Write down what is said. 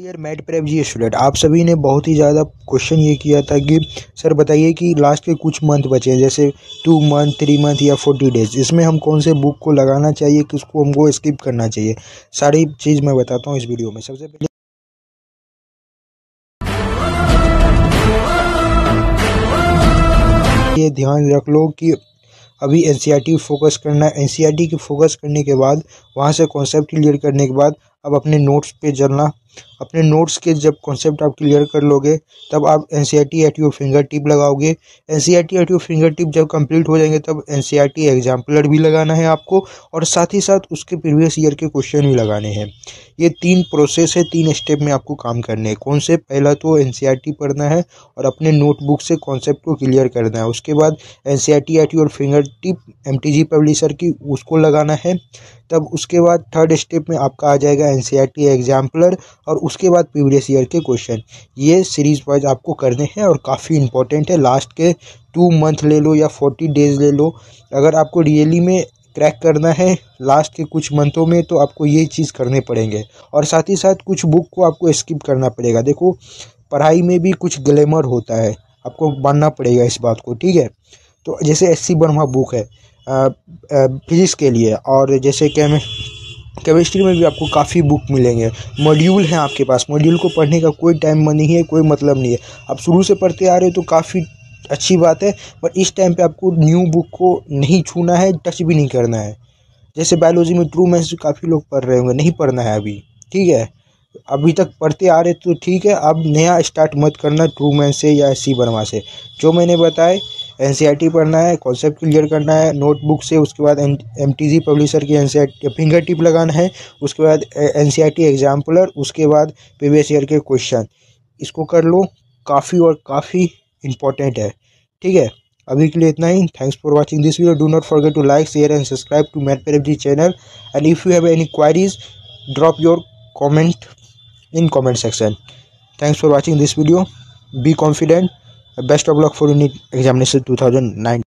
Dear Med Prep G student, आप सभी ने बहुत ही ज़्यादा क्वेश्चन ये किया था कि सर बताइए कि लास्ट के कुछ मंथ बचे हैं जैसे 2 मंथ, 3 मंथ या 40 डेज, इसमें हम कौन से बुक को लगाना चाहिए, किसको हमको स्किप करना चाहिए। सारी चीज़ मैं बताता हूँ इस वीडियो में। सबसे पहले ये ध्यान रख लो कि अभी एनसीईआरटी फोकस करना है। एनसीईआरटी के फोकस करने के बाद, वहाँ से कॉन्सेप्ट क्लियर करने के बाद अब अपने नोट्स पे चलना। अपने नोट्स के जब कॉन्सेप्ट आप क्लियर कर लोगे तब आप NCERT at your finger tip लगाओगे। NCERT at your finger tip जब कंप्लीट हो जाएंगे तब एनसीईआरटी एग्जाम्पलर भी लगाना है आपको, और साथ ही साथ उसके प्रीवियस ईयर के क्वेश्चन भी लगाने हैं। ये 3 प्रोसेस है, 3 स्टेप में आपको काम करने हैं। कौन से? पहला तो एनसीईआरटी पढ़ना है और अपने नोटबुक से कॉन्सेप्ट को क्लियर करना है। उसके बाद NCERT at your finger tip MTG publisher की, उसको लगाना है। तब उसके बाद 3rd स्टेप में आपका आ जाएगा एनसीईआरटी एग्जाम्पलर, और उसके बाद प्रीवियस ईयर के क्वेश्चन। ये सीरीज वाइज आपको करने हैं और काफ़ी इंपॉर्टेंट है। लास्ट के 2 मंथ ले लो या 40 डेज ले लो, अगर आपको रियली में क्रैक करना है लास्ट के कुछ मंथों में तो आपको ये चीज़ करने पड़ेंगे। और साथ ही साथ कुछ बुक को आपको स्किप करना पड़ेगा। देखो, पढ़ाई में भी कुछ ग्लैमर होता है, आपको मानना पड़ेगा इस बात को, ठीक है। तो जैसे सी वर्मा बुक है फिजिक्स के लिए, और जैसे केमिस्ट्री में भी आपको काफ़ी बुक मिलेंगे। मॉड्यूल हैं आपके पास, मॉड्यूल को पढ़ने का कोई टाइम नहीं है, कोई मतलब नहीं है। आप शुरू से पढ़ते आ रहे हो तो काफ़ी अच्छी बात है, पर इस टाइम पे आपको न्यू बुक को नहीं छूना है, टच भी नहीं करना है। जैसे बायोलॉजी में ट्रूमैन्स काफ़ी लोग पढ़ रहे होंगे, नहीं पढ़ना है अभी, ठीक है। अभी तक पढ़ते आ रहे तो ठीक है, अब नया स्टार्ट मत करना ट्रूमैन्स से या सी वर्मा से। जो मैंने बताया, एनसीईआरटी पढ़ना है, कॉन्सेप्ट क्लियर करना है नोटबुक से, उसके बाद एमटीजी पब्लिशर की एनसीईआरटी फिंगर टिप लगाना है, उसके बाद एनसीईआरटी एग्जाम्पलर, उसके बाद प्रीवियस ईयर के क्वेश्चन। इसको कर लो, काफ़ी इंपॉर्टेंट है, ठीक है। अभी के लिए इतना ही। Thanks for watching this video. Do not forget to like, share and subscribe to MedPrep G channel, and if you have any queries drop your comment in comment section. Thanks for watching this video. Be confident. Best of luck for your NEET examination 2019.